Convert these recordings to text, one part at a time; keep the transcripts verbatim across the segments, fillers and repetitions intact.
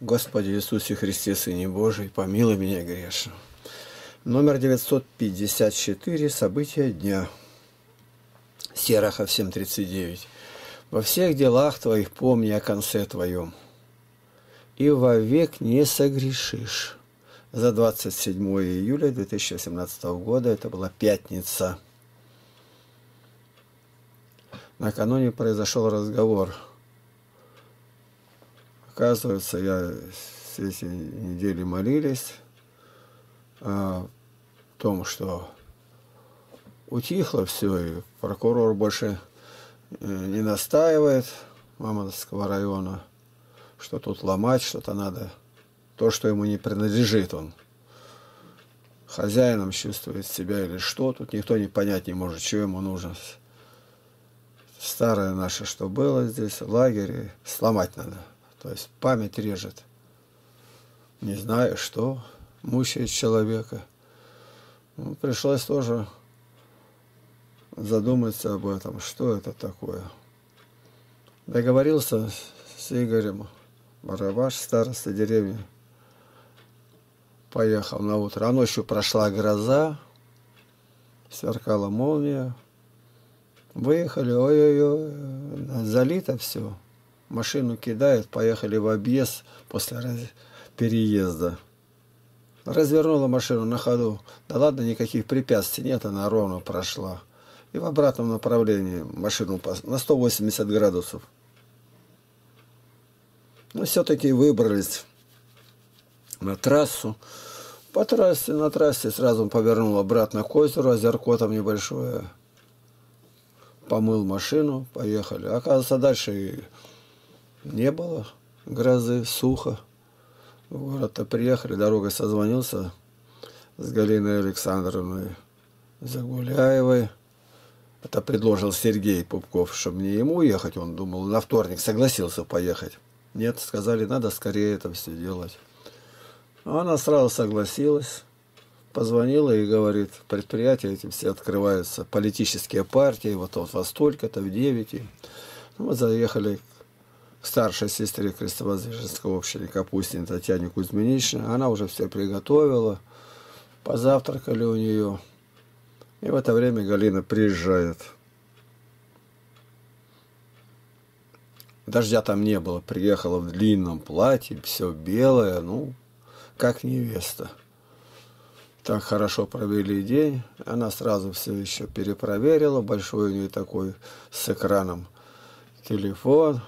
Господи Иисусе Христе, Сыне Божий, помилуй меня грешного. Номер девятьсот пятьдесят четыре. События дня. Серахов семь тридцать девять. Во всех делах твоих помни о конце твоем, и вовек не согрешишь. За двадцать седьмое июля две тысячи восемнадцатого года, это была пятница. Накануне произошел разговор. Оказывается, я все эти недели молились о том, что утихло все, и прокурор больше не настаивает Мамонтовского района, что тут ломать, что-то надо, то, что ему не принадлежит, он хозяином чувствует себя или что, тут никто не понять не может, чего ему нужно. Старое наше, что было здесь, лагерь, сломать надо. То есть память режет. Не знаю, что мучает человека. Ну, пришлось тоже задуматься об этом, что это такое. Договорился с Игорем Барабаш, староста деревни. Поехал на утро. А ночью прошла гроза, сверкала молния. Выехали, ой-ой-ой, залито все. Машину кидают, поехали в объезд после раз... переезда. Развернула машину на ходу. Да ладно, никаких препятствий нет, она ровно прошла. И в обратном направлении машину на сто восемьдесят градусов. Но все-таки выбрались на трассу. По трассе, на трассе сразу повернул обратно к озеру, озерко там небольшое. Помыл машину, поехали. Оказывается, дальше не было грозы, сухо. В город-то приехали, дорогой созвонился с Галиной Александровной Загуляевой. Это предложил Сергей Пупков, чтобы не ему ехать. Он думал, на вторник согласился поехать. Нет, сказали, надо скорее это все делать. Она сразу согласилась, позвонила и говорит, предприятия эти все открываются, политические партии, вот вот во столько-то, в девять. Мы заехали к старшей сестре Крестовоздвиженского общины Капустин Татьяне Кузьминичне. Она уже все приготовила, позавтракали у нее. И в это время Галина приезжает. Дождя там не было. Приехала в длинном платье, все белое, ну, как невеста. Так хорошо провели день. Она сразу все еще перепроверила. Большой у нее такой с экраном телефон.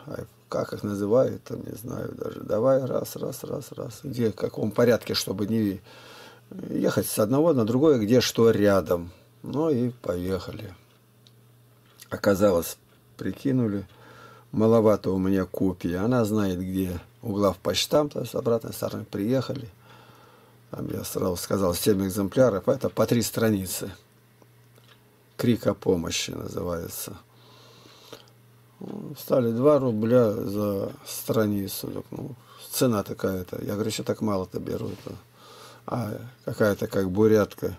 Как их называют, там не знаю даже. Давай, раз, раз, раз, раз. Где, в каком порядке, чтобы не ехать с одного на другое, где что рядом. Ну и поехали. Оказалось, прикинули, маловато у меня копии. Она знает, где угла в почтам, то есть с обратной стороны приехали. Там я сразу сказал, семь экземпляров, это по три страницы. Крик о помощи называется. Стали два рубля за страницу. Ну, цена такая-то. Я говорю, что так мало-то берут-то. А какая-то как бурятка.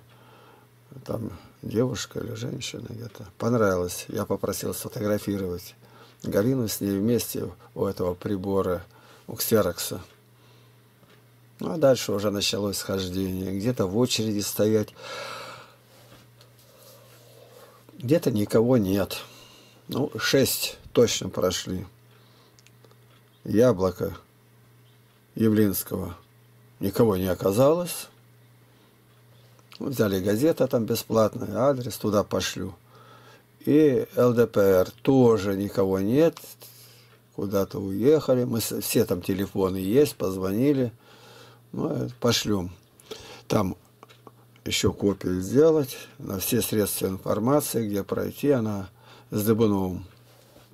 Там девушка или женщина где-то. Понравилось. Я попросил сфотографировать Галину с ней вместе у этого прибора, у ксерокса. Ну, а дальше уже началось схождение. Где-то в очереди стоять. Где-то никого нет. Ну, шесть точно прошли. Яблоко Явлинского. Никого не оказалось. Взяли газета там бесплатная, адрес туда пошлю. И ЛДПР тоже никого нет. Куда-то уехали. Мы все там телефоны есть, позвонили. Ну, пошлем. Там еще копию сделать. На все средства информации, где пройти. Она с Дыбуновым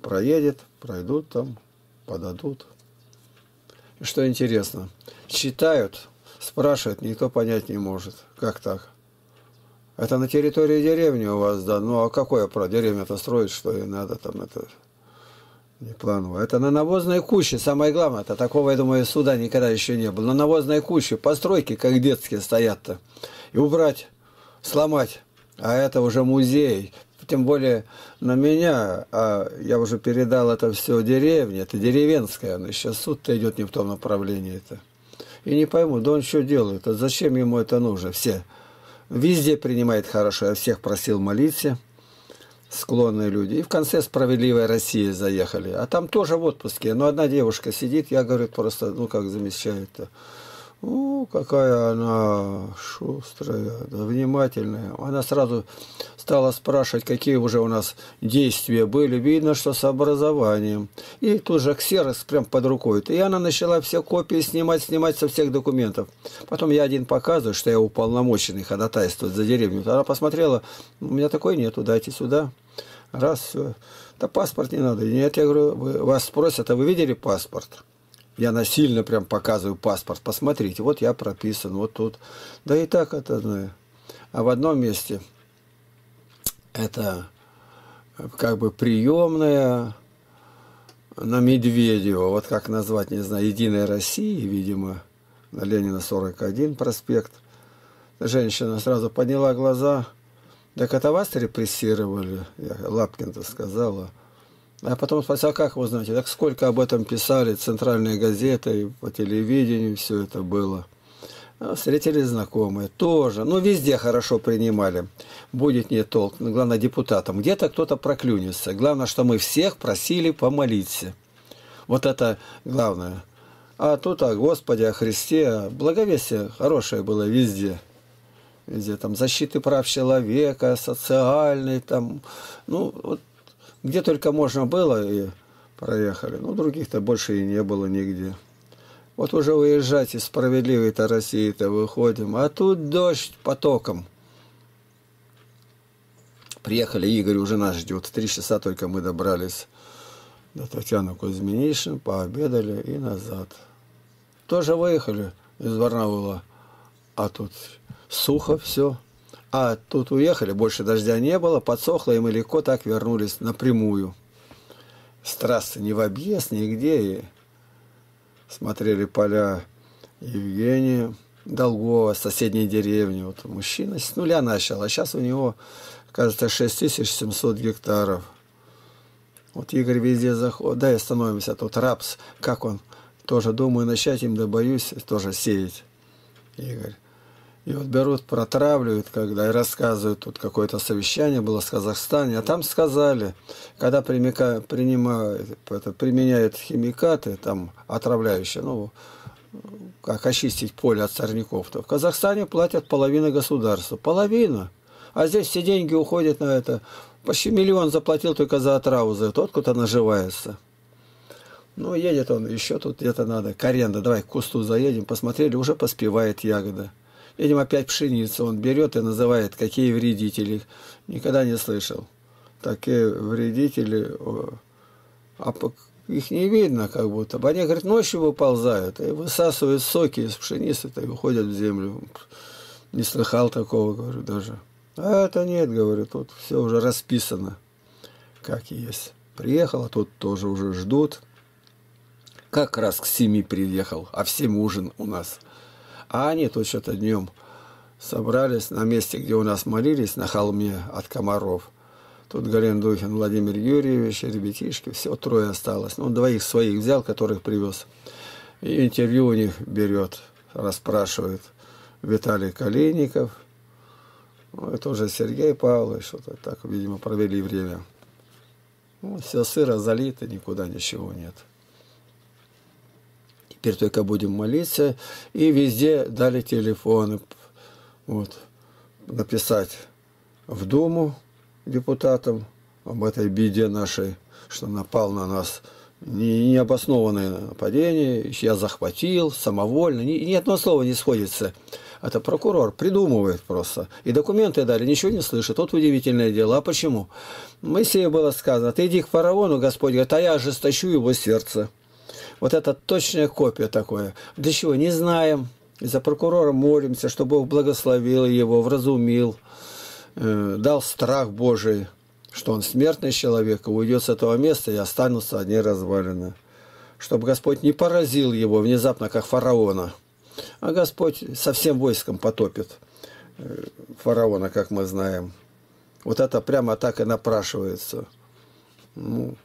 проедет, пройдут там, подадут. И что интересно, читают, спрашивают, никто понять не может. Как так? Это на территории деревни у вас, да? Ну, а какое про деревню-то строить, что и надо там это... Не планово. Это на навозной куче, самое главное, это такого, я думаю, суда никогда еще не было. На навозной куче постройки, как детские, стоят-то. И убрать, сломать. А это уже музей. тем более на меня, а я уже передал это все деревне, это деревенская, она сейчас суд-то идет не в том направлении-то. И не пойму, да он что делает, а зачем ему это нужно? Все везде принимает хорошо, я всех просил молиться, склонные люди. И в конце «Справедливая Россия» заехали, а там тоже в отпуске, но одна девушка сидит, я, говорю, просто, ну как замечает-то. О, какая она шустрая, да, внимательная. Она сразу стала спрашивать, какие уже у нас действия были. Видно, что с образованием. И тут же ксерокс прям под рукой. И она начала все копии снимать, снимать со всех документов. Потом я один показываю, что я уполномоченный ходатайствовать за деревню. Она посмотрела, у меня такой нету, дайте сюда. Раз, все. Да паспорт не надо. Нет, я говорю, вас спросят, а вы видели паспорт? Я насильно прям показываю паспорт. Посмотрите, вот я прописан, вот тут. Да и так это знаю. А в одном месте это как бы приемная на Медведева. Вот как назвать, не знаю, «Единой России», видимо, на Ленина сорок один проспект. Женщина сразу подняла глаза. Так это вас репрессировали? Лапкин-то сказала. А потом спросил, а как вы знаете, так сколько об этом писали, центральные газеты, по телевидению все это было. А встретились знакомые тоже. Ну, везде хорошо принимали. Будет не толк, но главное депутатам. Где-то кто-то проклюнется. Главное, что мы всех просили помолиться. Вот это главное. А тут о Господе, о Христе. Благовестие хорошее было везде. Везде там защиты прав человека, социальный там, ну, вот. Где только можно было, и проехали. Ну, других-то больше и не было нигде. Вот уже уезжать из «Справедливой-то России-то» выходим, а тут дождь потоком. Приехали, Игорь уже нас ждет. В три часа только мы добрались до Татьяны Кузьминичны, пообедали и назад. Тоже выехали из Барнаула, а тут сухо все. А тут уехали, больше дождя не было, подсохло, и мы легко так вернулись напрямую. С трассы не в объезд, нигде. И смотрели поля Евгения Долгова, соседней деревни. Вот мужчина с нуля начал, а сейчас у него, кажется, шесть тысяч семьсот гектаров. Вот Игорь везде заходит. Да, и остановимся. Тут рапс, как он, тоже думаю начать им, да боюсь тоже сеять. Игорь. И вот берут, протравливают, когда и рассказывают, тут какое-то совещание было в Казахстане, а там сказали, когда примика, принимают, это, применяют химикаты, там, отравляющие, ну, как очистить поле от сорняков, то в Казахстане платят половину государства. Половина. А здесь все деньги уходят на это. Почти миллион заплатил только за отраву, за это. Откуда наживается. Ну, едет он, еще тут где-то надо. К аренда, давай к кусту заедем, посмотрели, уже поспевает ягода. Видим, опять пшеницу он берет и называет, какие вредители. Никогда не слышал. Такие вредители, а их не видно как будто. Они, говорят, ночью выползают и высасывают соки из пшеницы и уходят в землю. Не слыхал такого, говорю, даже. А это нет, говорю, тут все уже расписано, как есть. Приехал, а тут тоже уже ждут. Как раз к семи приехал, а в семь ужин у нас. А они тут что-то днем собрались на месте, где у нас молились, на холме от комаров. Тут Голендухин Владимир Юрьевич, ребятишки, все трое осталось. Ну, он двоих своих взял, которых привез. И интервью у них берет, расспрашивает Виталий Калинников. Ну, это уже Сергей Павлович, что-то так, видимо, провели время. Ну, все сыро залито, никуда ничего нет. Теперь только будем молиться. И везде дали телефоны. Вот. Написать в Думу депутатам об этой беде нашей, что напал на нас необоснованное нападение. Я захватил, самовольно. Ни, ни одно слово не сходится. Это прокурор придумывает просто. И документы дали, ничего не слышит. Вот удивительное дело. А почему? Моисею было сказано, ты иди к фараону, Господь говорит, а я ожесточу его сердце. Вот это точная копия такое. Для чего? Не знаем. За прокурора молимся, что Бог благословил его, вразумил, э, дал страх Божий, что он смертный человек, и уйдет с этого места, и останутся одни развалины. Чтобы Господь не поразил его внезапно, как фараона. А Господь со всем войском потопит э, фараона, как мы знаем. Вот это прямо так и напрашивается. Ну,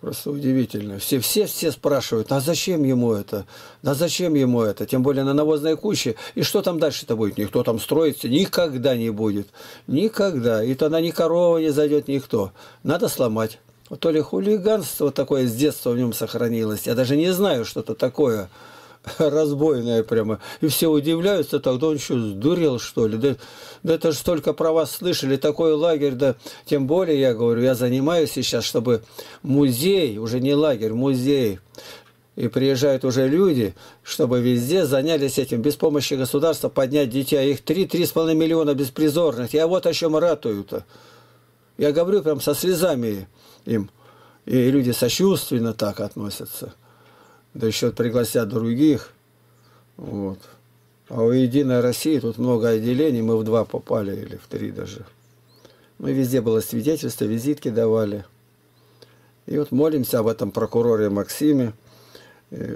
просто удивительно. Все, все, все спрашивают, а зачем ему это? А зачем ему это? Тем более на навозной куче. И что там дальше-то будет? Никто там строится? Никогда не будет. Никогда. И тогда ни корова не зайдет, никто. Надо сломать. Вот то ли хулиганство такое с детства в нем сохранилось. Я даже не знаю, что-то такое разбойное прямо. И все удивляются, тогда он что, сдурел, что ли? Да, да это же столько про вас слышали, такой лагерь, да тем более, я говорю, я занимаюсь сейчас, чтобы музей, уже не лагерь, музей, и приезжают уже люди, чтобы везде занялись этим, без помощи государства поднять детей. Их три-три с половиной миллиона беспризорных. Я вот о чем ратую-то. Я говорю прям со слезами им. И люди сочувственно так относятся. Да еще пригласят других. Вот. А у «Единой России» тут много отделений. Мы в два попали, или в три даже. Мы везде было свидетельство, визитки давали. И вот молимся об этом прокуроре Максиме,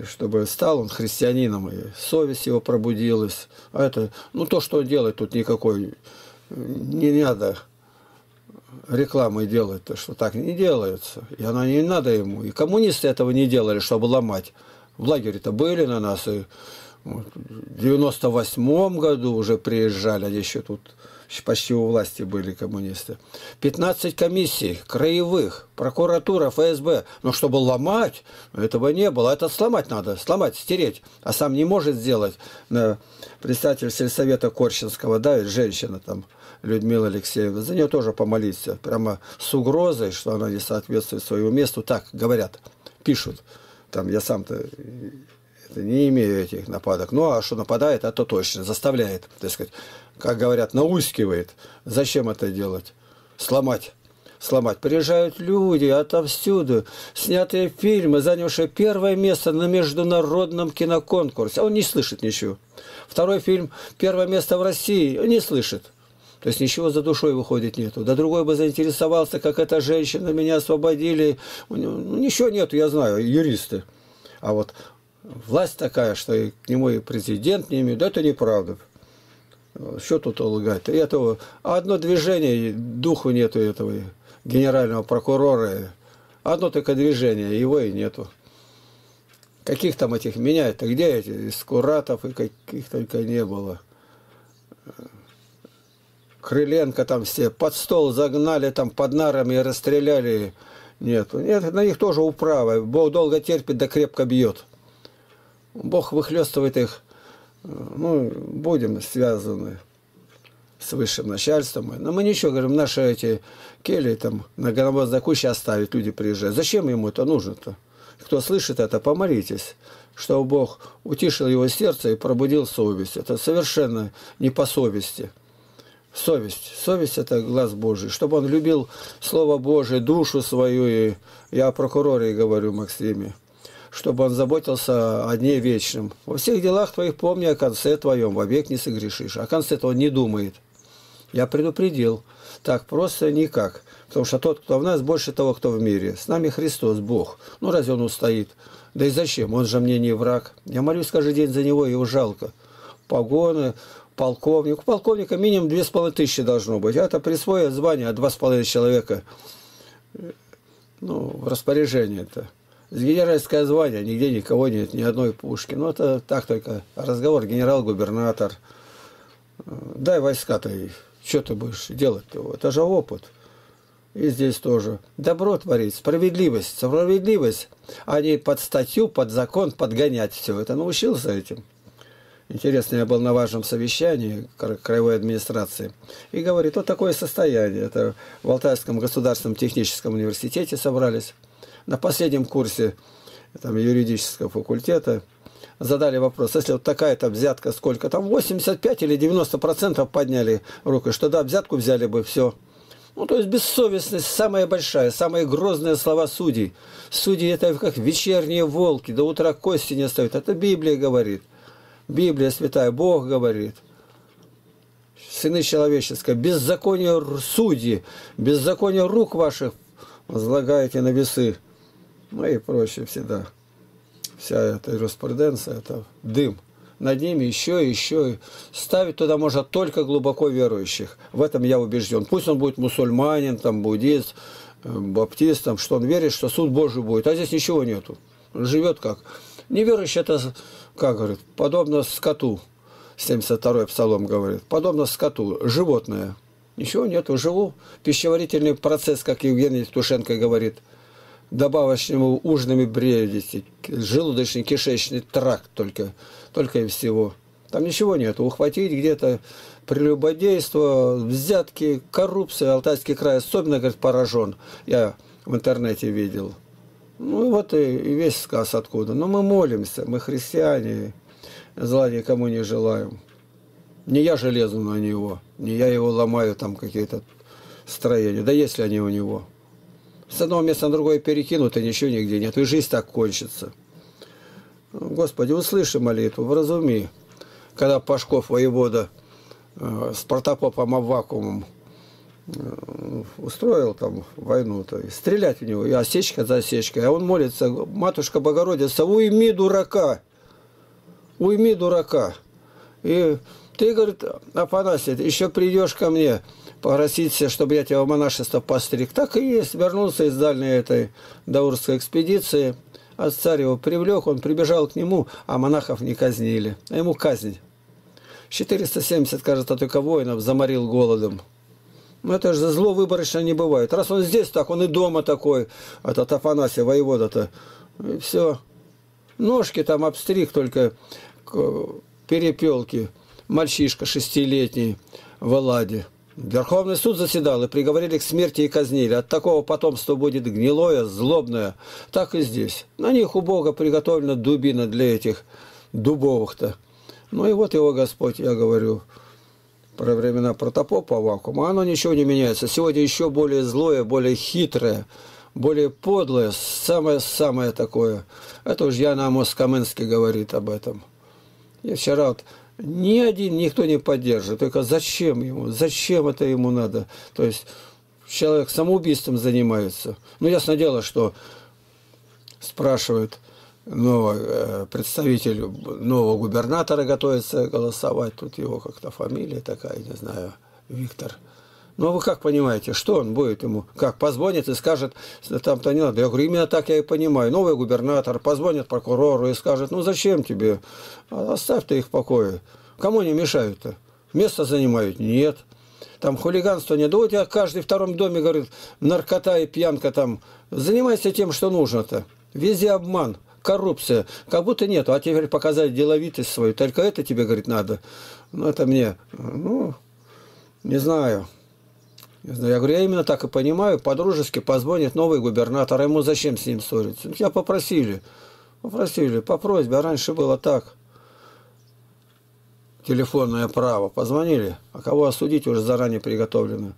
чтобы стал он христианином. И совесть его пробудилась. А это, ну то, что делать тут никакой, не надо рекламы делать-то, что так не делается. И оно не надо ему. И коммунисты этого не делали, чтобы ломать. В лагере-то были на нас. И вот, в девяносто восьмом году уже приезжали. Они еще тут почти у власти были коммунисты. пятнадцать комиссий, краевых, прокуратура, эф эс бэ. Но чтобы ломать, этого не было. Это сломать надо. Сломать, стереть. А сам не может сделать. Представитель сельсовета Корщинского, да, женщина там, Людмила Алексеевна, за нее тоже помолиться. Прямо с угрозой, что она не соответствует своему месту. Так говорят, пишут. Там я сам-то не имею этих нападок. Ну, а что нападает, а то точно. Заставляет, так сказать, как говорят, наускивает. Зачем это делать? Сломать. Сломать. Приезжают люди отовсюду, снятые фильмы, занявшие первое место на международном киноконкурсе. Он не слышит ничего. Второй фильм, первое место в России, он не слышит. То есть ничего за душой выходит нету. Да другой бы заинтересовался, как эта женщина, меня освободили. Ничего нету, я знаю, юристы. А вот власть такая, что и к нему и президент не имеет. Да это неправда. Что тут лгать? И этого одно движение, духу нету этого генерального прокурора. Одно только движение, его и нету. Каких там этих меняют-то? Где эти? Из Куратов и каких только не было. Крыленко там все под стол загнали, там под нарами расстреляли. Нет, нет, на них тоже управа. Бог долго терпит, да крепко бьет. Бог выхлестывает их. Ну, будем связаны с высшим начальством. Но мы ничего, говорим, наши эти кели там на навозной куче оставить, люди приезжают. Зачем ему это нужно-то? Кто слышит это, помолитесь, чтобы Бог утишил его сердце и пробудил совесть. Это совершенно не по совести. Совесть. Совесть – это глаз Божий. Чтобы он любил Слово Божие, душу свою. И я о прокуроре говорю, Максиме. Чтобы он заботился о дне вечном. Во всех делах твоих помни о конце твоем, вовек не согрешишь. О конце-то он не думает. Я предупредил. Так просто никак. Потому что тот, кто в нас, больше того, кто в мире. С нами Христос, Бог. Ну, разве он устоит? Да и зачем? Он же мне не враг. Я молюсь каждый день за него, его жалко. Погоны... Полковник. У полковника минимум две с половиной тысячи должно быть. Это присвоят звание, а два с половиной человека ну, в распоряжении это. Генеральское звание, нигде никого нет, ни одной пушки. Ну, это так только разговор, генерал-губернатор. Дай войска-то, что ты будешь делать-то? Это же опыт. И здесь тоже. Добро творить, справедливость, справедливость, а не под статью, под закон подгонять все. Это научился этим. Интересно, я был на важном совещании краевой администрации. И говорит, вот такое состояние. Это в Алтайском государственном техническом университете собрались. На последнем курсе там, юридического факультета задали вопрос. Если вот такая-то взятка, сколько там? восемьдесят пять или девяносто процентов подняли руку. Что да, взятку взяли бы, все. Ну, то есть бессовестность самая большая, самые грозные слова судей. Судьи это как вечерние волки, до утра кости не остаются. Это Библия говорит. Библия святая, Бог говорит, сыны человеческие, беззаконие судьи, беззаконие рук ваших возлагаете на весы, ну и прочее всегда. Вся эта юриспруденция, это дым, над ними еще и еще. Ставить туда можно только глубоко верующих. В этом я убежден. Пусть он будет мусульманин, там, буддист, баптист, там, что он верит, что суд Божий будет. А здесь ничего нету. Живет как. Неверующий – это, как говорит, подобно скоту. семьдесят второй псалом говорит. Подобно скоту. Животное. Ничего нету. Живу. Пищеварительный процесс, как Евгений Тушенко говорит, добавочными ужинами бредите. Желудочный, кишечный тракт только. Только и всего. Там ничего нету. Ухватить где-то прелюбодейство, взятки, коррупция. Алтайский край особенно, говорит, поражен. Я в интернете видел. Ну, вот и весь сказ откуда. Но мы молимся. Мы христиане. Зла никому не желаем. Не я же лезу на него. Не я его ломаю, там какие-то строения. Да есть ли они у него? С одного места на другое перекинут, и ничего нигде нет. И жизнь так кончится. Господи, услыши молитву, вразуми. Когда Пашков, воевода, с протопопом Аввакумом устроил там войну-то, стрелять в него, и осечка за осечкой. А он молится: «Матушка Богородица, уйми дурака! Уйми дурака!» И ты, говорит, Афанасий, еще придешь ко мне, попроситься, чтобы я тебя в монашество постриг. Так и есть. Вернулся из дальней этой даурской экспедиции. Отца его привлек, он прибежал к нему, а монахов не казнили. А ему казнь. четыреста семьдесят, кажется, только воинов заморил голодом. Ну, это же зло выборочно не бывает. Раз он здесь так, он и дома такой. Этот Афанасий, воевода-то. И все. Ножки там обстриг только, перепелки. Мальчишка шестилетний в Эладе. Верховный суд заседал, и приговорили к смерти и казнили. От такого потомства будет гнилое, злобное. Так и здесь. На них у Бога приготовлена дубина для этих дубовых-то. Ну и вот его Господь, я говорю, про времена протопопа Аввакума. Оно ничего не меняется. Сегодня еще более злое, более хитрое, более подлое, самое-самое такое. Это уж Ян Амос Каменский говорит об этом. Я вчера вот... Ни один никто не поддержит. Только зачем ему? Зачем это ему надо? То есть человек самоубийством занимается. Ну, ясно дело, что спрашивают, нового, представитель нового губернатора готовится голосовать. Тут его как-то фамилия такая, не знаю, Виктор. Ну, вы как понимаете, что он будет ему? Как, позвонит и скажет, там-то не надо. Я говорю, именно так я и понимаю. Новый губернатор позвонит прокурору и скажет, ну, зачем тебе? Оставь ты их в покое. Кому они мешают-то? Место занимают? Нет. Там хулиганство нет. Да у тебя каждый в втором доме, говорит, наркота и пьянка там. Занимайся тем, что нужно-то. Везде обман, коррупция. Как будто нету. А теперь показать деловитость свою. Только это тебе, говорит, надо. Ну, это мне, ну, не знаю. Я говорю, я именно так и понимаю, по-дружески позвонит новый губернатор, ему зачем с ним ссориться? Тебя попросили, попросили, по просьбе, а раньше было так. Телефонное право, позвонили, а кого осудить уже заранее приготовлено.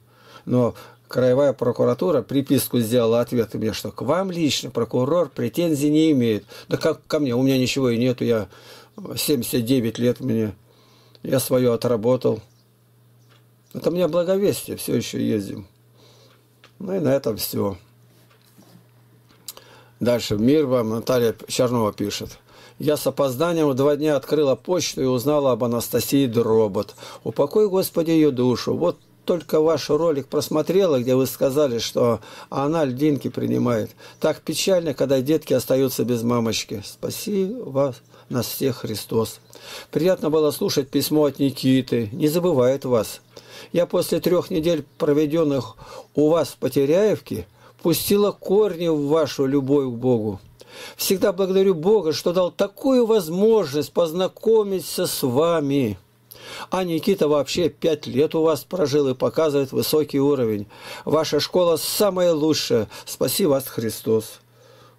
Но краевая прокуратура приписку сделала, ответ мне, что к вам лично прокурор претензий не имеет. Да как ко мне, у меня ничего и нету, я семьдесят девять лет мне, я свое отработал. Это мне благовестие, все еще ездим. Ну и на этом все. Дальше. Мир вам, Наталья Чернова пишет. Я с опозданием в два дня открыла почту и узнала об Анастасии Дробот. Упокой, Господи, ее душу. Вот только ваш ролик просмотрела, где вы сказали, что она льдинки принимает. Так печально, когда детки остаются без мамочки. Спаси вас, нас всех, Христос. Приятно было слушать письмо от Никиты. Не забывает вас. Я после трех недель, проведенных у вас в Потеряевке, пустила корни в вашу любовь к Богу. Всегда благодарю Бога, что дал такую возможность познакомиться с вами. А Никита вообще пять лет у вас прожил и показывает высокий уровень. Ваша школа самая лучшая. Спаси вас, Христос.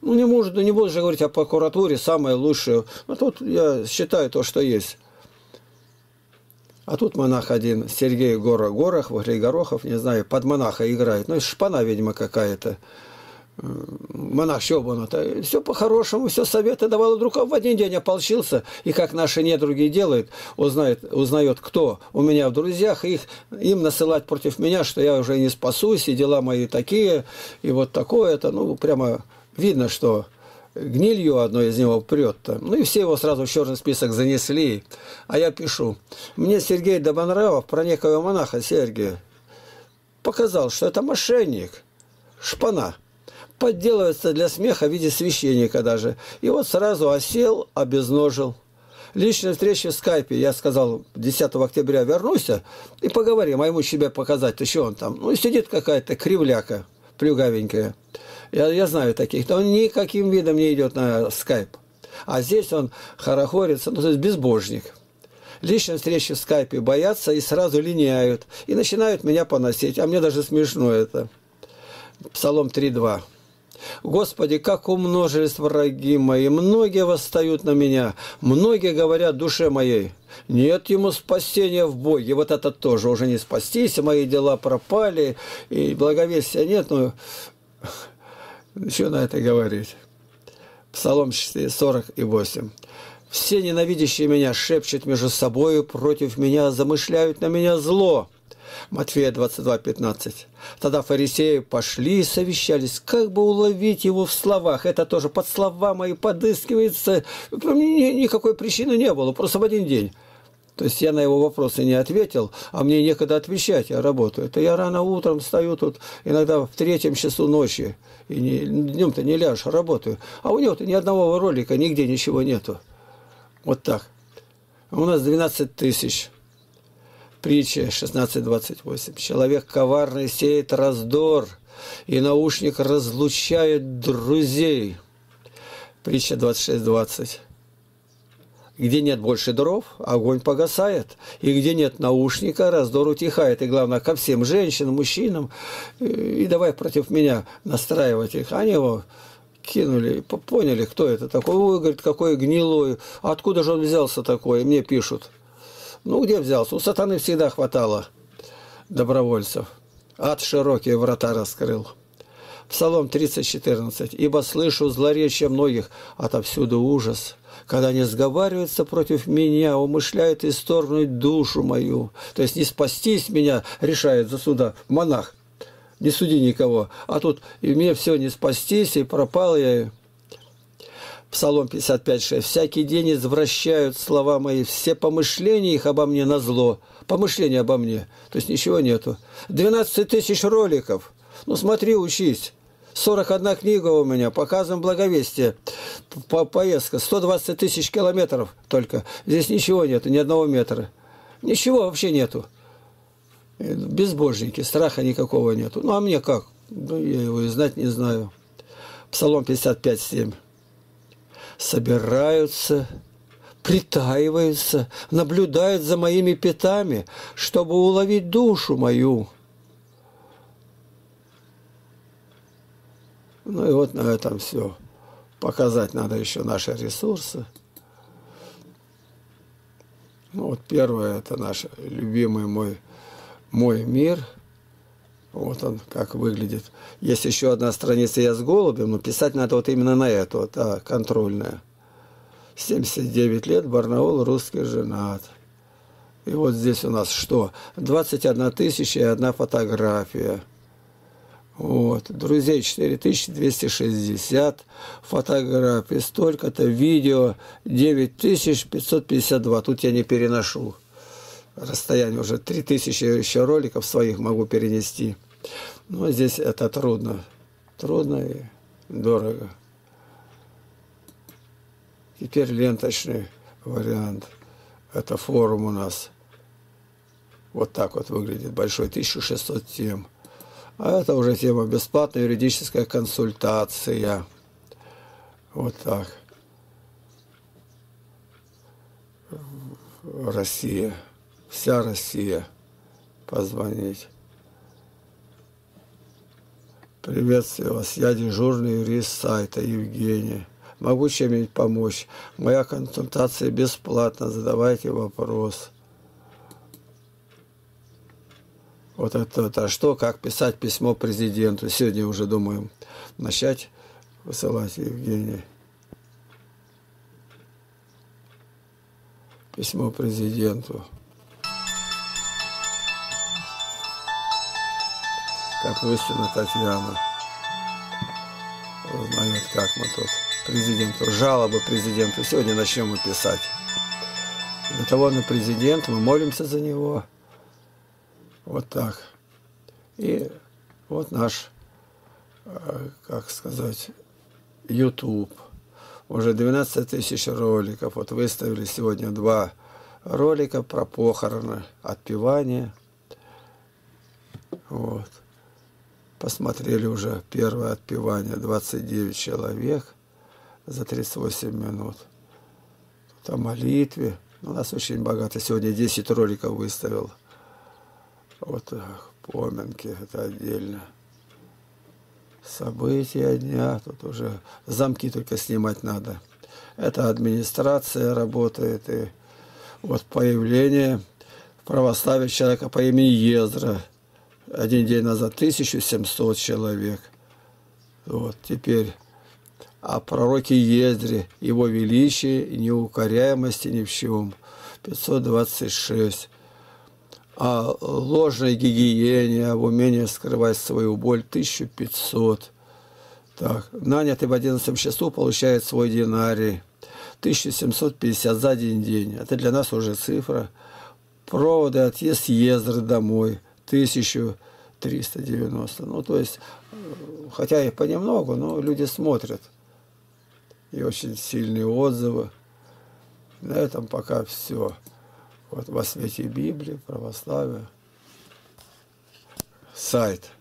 Ну, не, может, не буду же говорить о прокуратуре, самое лучшее. Но тут я считаю то, что есть. А тут монах один, Сергей Гора Горох, Вахрей Горохов, не знаю, под монаха играет. Ну, и шпана, видимо, какая-то. Монах, чего бы он-то? Все по-хорошему, все советы давал. Вдруг в один день ополчился, и как наши недруги делают, узнает, узнает, кто у меня в друзьях, и их, им насылать против меня, что я уже не спасусь, и дела мои такие, и вот такое-то. Ну, прямо видно, что гнилью одной из него прет. -то. Ну и все его сразу в черный список занесли. А я пишу. Мне Сергей Добанравов про некого монаха Сергия показал, что это мошенник, шпана. Подделывается для смеха в виде священника даже. И вот сразу осел, обезножил. Личная встреча в скайпе. Я сказал, десятого октября вернусь и поговорим. А ему себя показать. Еще он там. Ну, сидит какая-то кривляка, плюгавенькая. Я, я знаю таких. Но он никаким видом не идет на скайп. А здесь он хорохорится. Ну, то есть безбожник. Личные встречи в скайпе боятся и сразу линяют. И начинают меня поносить. А мне даже смешно это. Псалом три, два. «Господи, как умножились враги мои, многие восстают на меня, многие говорят душе моей, нет ему спасения в Боге». Вот это тоже, уже не спастись, мои дела пропали, и благовестия нет, ну, еще на это говорить. Псалом четыре, сорок и восемь. «Все ненавидящие меня шепчут между собою, против меня замышляют на меня зло». Матфея двадцать два, пятнадцать. Тогда фарисеи пошли и совещались, как бы уловить его в словах. Это тоже под слова мои подыскивается. Никакой причины не было, просто в один день. То есть я на его вопросы не ответил, а мне некогда отвечать, я работаю. Это я рано утром стою тут, иногда в третьем часу ночи, и днем-то не ляжешь, работаю. А у него-то ни одного ролика, нигде ничего нету. Вот так. У нас двенадцать тысяч. Притча шестнадцать двадцать восемь. Человек коварный сеет раздор, и наушник разлучает друзей. Притча двадцать шесть двадцать. Где нет больше дров, огонь погасает. И где нет наушника, раздор утихает. И главное, ко всем женщинам, мужчинам. И давай против меня настраивать их. Они его кинули, поняли, кто это такой. Ой, говорит, какой гнилой. Откуда же он взялся такой? Мне пишут. Ну, где взялся? У сатаны всегда хватало добровольцев. Ад широкие врата раскрыл. Псалом тридцать, четырнадцать. «Ибо слышу злоречия многих, отовсюду ужас. Когда они сговариваются против меня, умышляют исторгнуть душу мою». То есть не спастись меня, решает за суда монах. Не суди никого. А тут и мне все не спастись, и пропал я. Псалом пятьдесят пять, шесть. «Всякий день извращают слова мои, все помышления их обо мне на зло». Помышления обо мне. То есть ничего нету. двенадцать тысяч роликов. Ну смотри, учись. сорок одна книга у меня. Показываем благовестие. По поездка. сто двадцать тысяч километров только. Здесь ничего нету, ни одного метра. Ничего вообще нету. Безбожники. Страха никакого нету. Ну а мне как? Ну, я его и знать не знаю. Псалом пятьдесят пять, семь. «Собираются, притаиваются, наблюдают за моими пятами, чтобы уловить душу мою». Ну и вот на этом все. Показать надо еще наши ресурсы. Ну вот первое, это наш любимый мой, мой мир. Вот он как выглядит. Есть еще одна страница «Я с голубем», но писать надо вот именно на эту, вот, а, контрольная. семьдесят девять лет, Барнаул, русский, женат. И вот здесь у нас что? двадцать одна тысяча и одна фотография. Вот. Друзей четыре тысячи двести шестьдесят, фотографий столько-то, видео девять тысяч пятьсот пятьдесят два. Тут я не переношу. Расстояние уже три тысячи еще роликов своих могу перенести. Но здесь это трудно. Трудно и дорого. Теперь ленточный вариант. Это форум у нас. Вот так вот выглядит. Большой, тысяча шестьсот тем. А это уже тема бесплатная юридическая консультация. Вот так. Россия. Вся Россия. Позвонить. Приветствую вас. Я дежурный юрист сайта Евгений. Могу чем-нибудь помочь? Моя консультация бесплатна. Задавайте вопрос. Вот это, это что? Как писать письмо президенту? Сегодня уже думаем начать высылать Евгений. Письмо президенту. Как Татьяна узнает, как мы тут. президенту, жалобы президенту. Сегодня начнем мы писать. До того на президента, мы молимся за него. Вот так. И вот наш, как сказать, YouTube. Уже двенадцать тысяч роликов. Вот выставили сегодня два ролика про похороны, отпевание. Вот. Посмотрели уже первое отпевание. двадцать девять человек за тридцать восемь минут. Тут о молитве. У нас очень богато. Сегодня десять роликов выставил. Вот поминки. Это отдельно. События дня, тут уже замки только снимать надо. Это администрация работает. И вот появление в православии человека по имени Ездра. Один день назад тысяча семьсот человек. Вот теперь о пророке Ездре, его величии, неукоряемости ни в чем. пятьсот двадцать шесть. О ложной гигиене, об умении скрывать свою боль, тысяча пятьсот. Так, нанятый в одиннадцатом часу получает свой динарий, тысяча семьсот пятьдесят за один день. Это для нас уже цифра. Проводы, отъезд Ездры домой, тысяча триста девяносто. Ну, то есть, хотя и понемногу, но люди смотрят. И очень сильные отзывы. На этом пока все. Вот во свете Библии, православия, сайт.